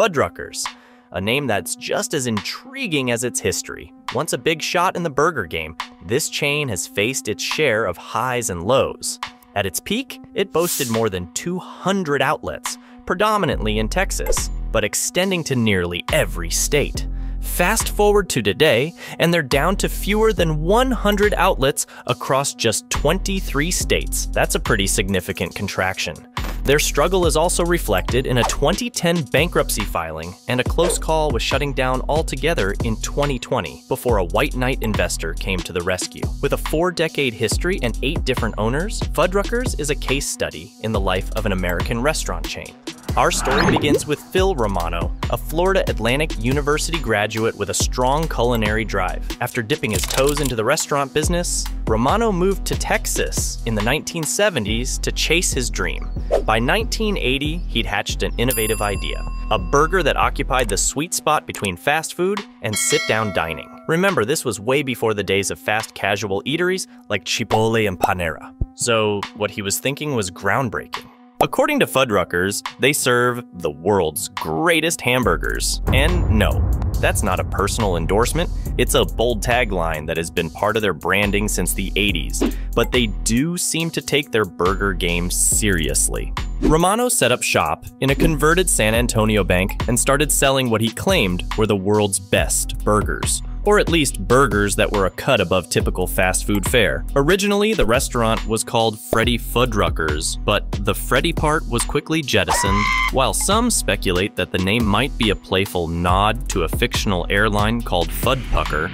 Fuddruckers, a name that's just as intriguing as its history. Once a big shot in the burger game, this chain has faced its share of highs and lows. At its peak, it boasted more than 200 outlets, predominantly in Texas, but extending to nearly every state. Fast forward to today, and they're down to fewer than 100 outlets across just 23 states. That's a pretty significant contraction. Their struggle is also reflected in a 2010 bankruptcy filing and a close call with shutting down altogether in 2020 before a white knight investor came to the rescue. With a 4-decade history and 8 different owners, Fuddruckers is a case study in the life of an American restaurant chain. Our story begins with Phil Romano, a Florida Atlantic University graduate with a strong culinary drive. After dipping his toes into the restaurant business, Romano moved to Texas in the 1970s to chase his dream. By 1980, he'd hatched an innovative idea, a burger that occupied the sweet spot between fast food and sit-down dining. Remember, this was way before the days of fast casual eateries like Chipotle and Panera. So what he was thinking was groundbreaking. According to Fuddruckers, they serve the world's greatest hamburgers. And no, that's not a personal endorsement. It's a bold tagline that has been part of their branding since the 80s, but they do seem to take their burger game seriously. Romano set up shop in a converted San Antonio bank and started selling what he claimed were the world's best burgers, or at least burgers that were a cut above typical fast food fare. Originally, the restaurant was called Freddy Fuddruckers, but the Freddy part was quickly jettisoned, while some speculate that the name might be a playful nod to a fictional airline called Fuddpucker.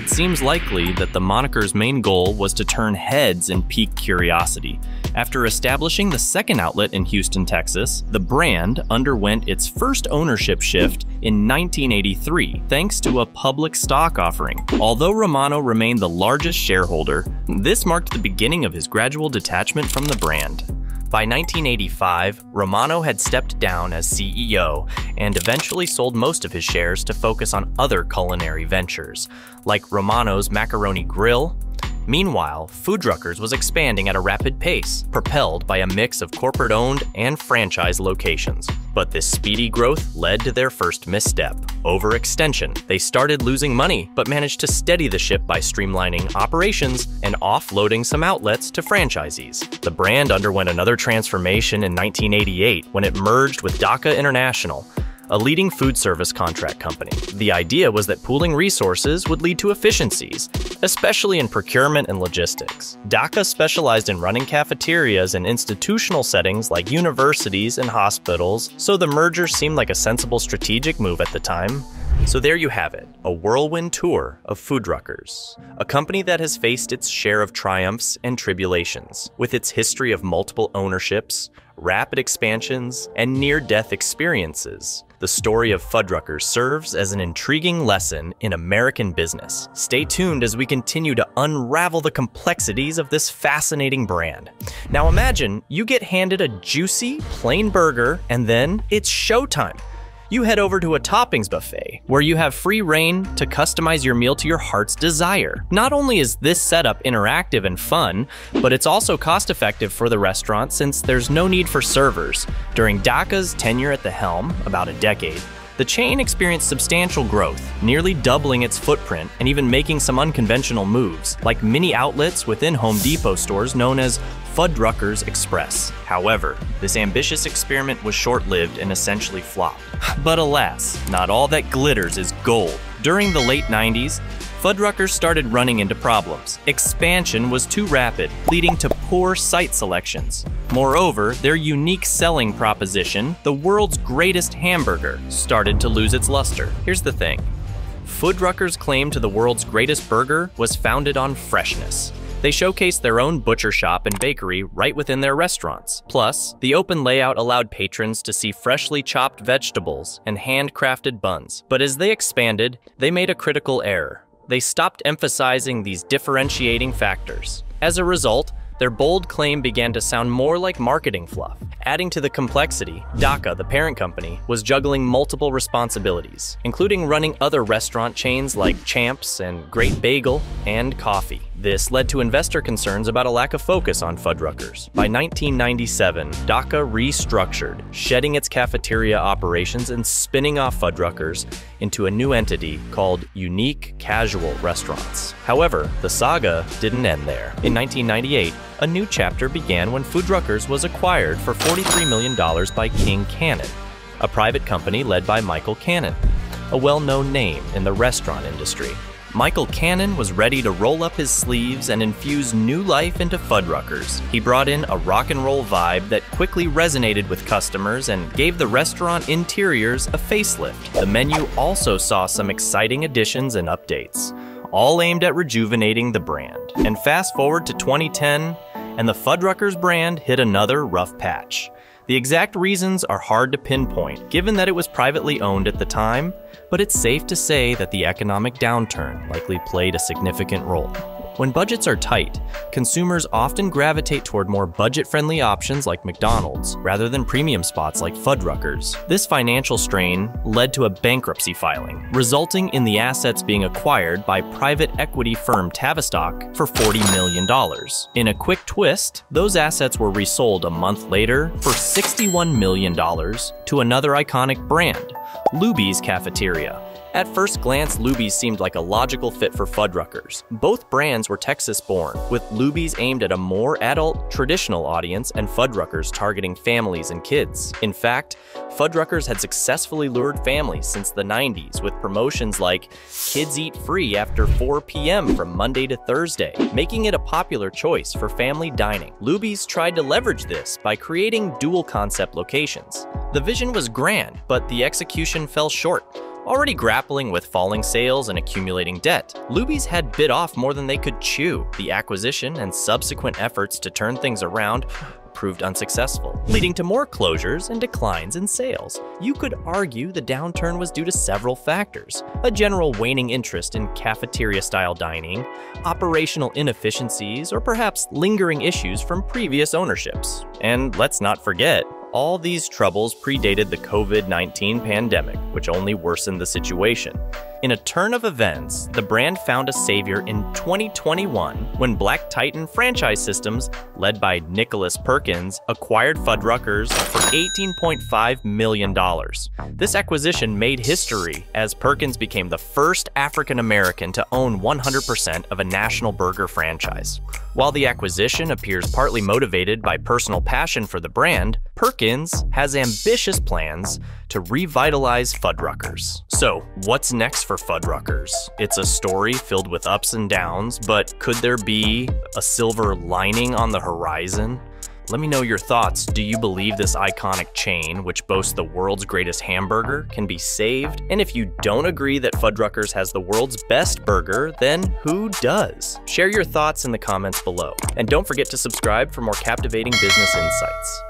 It seems likely that the moniker's main goal was to turn heads and pique curiosity. After establishing the second outlet in Houston, Texas, the brand underwent its first ownership shift in 1983, thanks to a public stock offering. Although Romano remained the largest shareholder, this marked the beginning of his gradual detachment from the brand. By 1985, Romano had stepped down as CEO and eventually sold most of his shares to focus on other culinary ventures, like Romano's Macaroni Grill. Meanwhile, Fuddruckers was expanding at a rapid pace, propelled by a mix of corporate-owned and franchise locations. But this speedy growth led to their first misstep, overextension. They started losing money, but managed to steady the ship by streamlining operations and offloading some outlets to franchisees. The brand underwent another transformation in 1988 when it merged with DAKA International, a leading food service contract company. The idea was that pooling resources would lead to efficiencies, especially in procurement and logistics. DAKA specialized in running cafeterias in institutional settings like universities and hospitals, so the merger seemed like a sensible strategic move at the time. So there you have it, a whirlwind tour of Fuddruckers, a company that has faced its share of triumphs and tribulations. With its history of multiple ownerships, rapid expansions, and near-death experiences, the story of Fuddruckers serves as an intriguing lesson in American business. Stay tuned as we continue to unravel the complexities of this fascinating brand. Now imagine you get handed a juicy, plain burger, and then it's showtime. You head over to a toppings buffet where you have free reign to customize your meal to your heart's desire. Not only is this setup interactive and fun, but it's also cost-effective for the restaurant since there's no need for servers. During DAKA's tenure at the helm, about a decade, the chain experienced substantial growth, nearly doubling its footprint and even making some unconventional moves, like mini outlets within Home Depot stores known as Fuddruckers Express. However, this ambitious experiment was short-lived and essentially flopped. But alas, not all that glitters is gold. During the late 90s, Fuddruckers started running into problems. Expansion was too rapid, leading to poor site selections. Moreover, their unique selling proposition, the world's greatest hamburger, started to lose its luster. Here's the thing. Fuddruckers' claim to the world's greatest burger was founded on freshness. They showcased their own butcher shop and bakery right within their restaurants. Plus, the open layout allowed patrons to see freshly chopped vegetables and handcrafted buns. But as they expanded, they made a critical error. They stopped emphasizing these differentiating factors. As a result, their bold claim began to sound more like marketing fluff. Adding to the complexity, DAKA, the parent company, was juggling multiple responsibilities, including running other restaurant chains like Champs and Great Bagel and Coffee. This led to investor concerns about a lack of focus on Fuddruckers. By 1997, DAKA restructured, shedding its cafeteria operations and spinning off Fuddruckers into a new entity called Unique Casual Restaurants. However, the saga didn't end there. In 1998, a new chapter began when Fuddruckers was acquired for $43 million by King Cannon, a private company led by Michael Cannon, a well-known name in the restaurant industry. Michael Cannon was ready to roll up his sleeves and infuse new life into Fuddruckers. He brought in a rock and roll vibe that quickly resonated with customers and gave the restaurant interiors a facelift. The menu also saw some exciting additions and updates, all aimed at rejuvenating the brand. And fast forward to 2010, and the Fuddruckers brand hit another rough patch. The exact reasons are hard to pinpoint, given that it was privately owned at the time, but it's safe to say that the economic downturn likely played a significant role. When budgets are tight, consumers often gravitate toward more budget-friendly options like McDonald's, rather than premium spots like Fuddruckers. This financial strain led to a bankruptcy filing, resulting in the assets being acquired by private equity firm Tavistock for $40 million. In a quick twist, those assets were resold a month later for $61 million to another iconic brand, Luby's Cafeteria. At first glance, Luby's seemed like a logical fit for Fuddruckers. Both brands were Texas-born, with Luby's aimed at a more adult, traditional audience and Fuddruckers targeting families and kids. In fact, Fuddruckers had successfully lured families since the 90s with promotions like Kids Eat Free after 4 p.m. from Monday to Thursday, making it a popular choice for family dining. Luby's tried to leverage this by creating dual-concept locations. The vision was grand, but the execution fell short. Already grappling with falling sales and accumulating debt, Luby's had bit off more than they could chew. The acquisition and subsequent efforts to turn things around proved unsuccessful, leading to more closures and declines in sales. You could argue the downturn was due to several factors: a general waning interest in cafeteria-style dining, operational inefficiencies, or perhaps lingering issues from previous ownerships. And let's not forget, all these troubles predated the COVID-19 pandemic, which only worsened the situation. In a turn of events, the brand found a savior in 2021 when Black Titan Franchise Systems, led by Nicholas Perkins, acquired Fuddruckers for $18.5 million. This acquisition made history as Perkins became the first African American to own 100% of a national burger franchise. While the acquisition appears partly motivated by personal passion for the brand, Perkins has ambitious plans to revitalize Fuddruckers. So, what's next for Fuddruckers? It's a story filled with ups and downs, but could there be a silver lining on the horizon? Let me know your thoughts. Do you believe this iconic chain, which boasts the world's greatest hamburger, can be saved? And if you don't agree that Fuddruckers has the world's best burger, then who does? Share your thoughts in the comments below. And don't forget to subscribe for more captivating business insights.